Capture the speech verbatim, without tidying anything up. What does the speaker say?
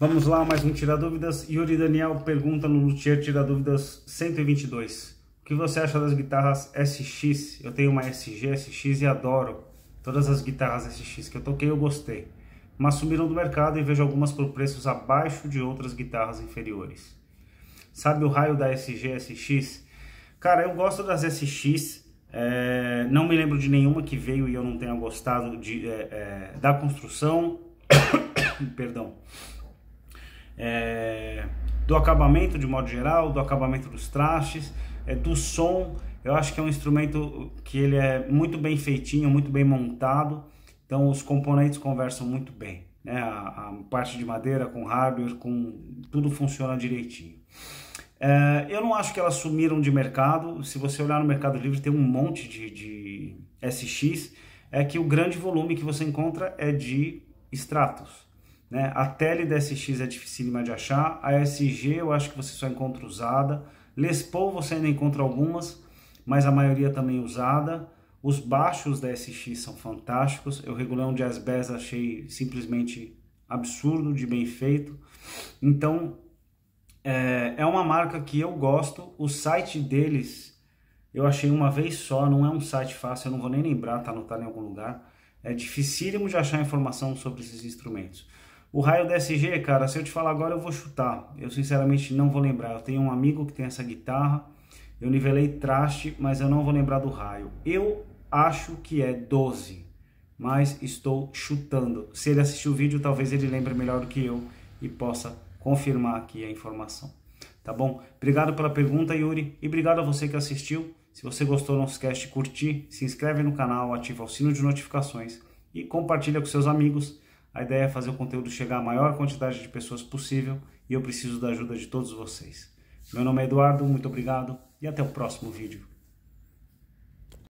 Vamos lá, mais um Tira Dúvidas. Yuri Daniel pergunta no Lutier Tira Dúvidas cento e vinte e dois. O que você acha das guitarras S X? Eu tenho uma S G, S X e adoro. Todas as guitarras S X que eu toquei eu gostei, mas sumiram do mercado e vejo algumas por preços abaixo de outras guitarras inferiores. Sabe o raio da S G, S X? Cara, eu gosto das S X. É, não me lembro de nenhuma que veio e eu não tenha gostado de, é, é, da construção. Perdão. É, do acabamento de modo geral, do acabamento dos trastes, é, do som. Eu acho que é um instrumento que ele é muito bem feitinho, muito bem montado, então os componentes conversam muito bem, né? a, a parte de madeira com hardware, com tudo funciona direitinho. É, eu não acho que elas sumiram de mercado. Se você olhar no Mercado Livre tem um monte de, de S X, é que o grande volume que você encontra é de Stratos, né? A Tele da S X é dificílima de achar, a S G eu acho que você só encontra usada, Les Paul você ainda encontra algumas, mas a maioria também usada. Os baixos da S X são fantásticos, eu regulei um Jazz Bass, achei simplesmente absurdo de bem feito. Então é, é uma marca que eu gosto. O site deles eu achei uma vez só, não é um site fácil, eu não vou nem lembrar, tá anotado em algum lugar. É dificílimo de achar informação sobre esses instrumentos. O raio da S G, cara, se eu te falar agora eu vou chutar. Eu sinceramente não vou lembrar. Eu tenho um amigo que tem essa guitarra. Eu nivelei traste, mas eu não vou lembrar do raio. Eu acho que é doze, mas estou chutando. Se ele assistir o vídeo, talvez ele lembre melhor do que eu e possa confirmar aqui a informação. Tá bom? Obrigado pela pergunta, Yuri. E obrigado a você que assistiu. Se você gostou, não esquece de curtir, se inscreve no canal, ativa o sino de notificações e compartilha com seus amigos. A ideia é fazer o conteúdo chegar à maior quantidade de pessoas possível e eu preciso da ajuda de todos vocês. Meu nome é Eduardo, muito obrigado e até o próximo vídeo.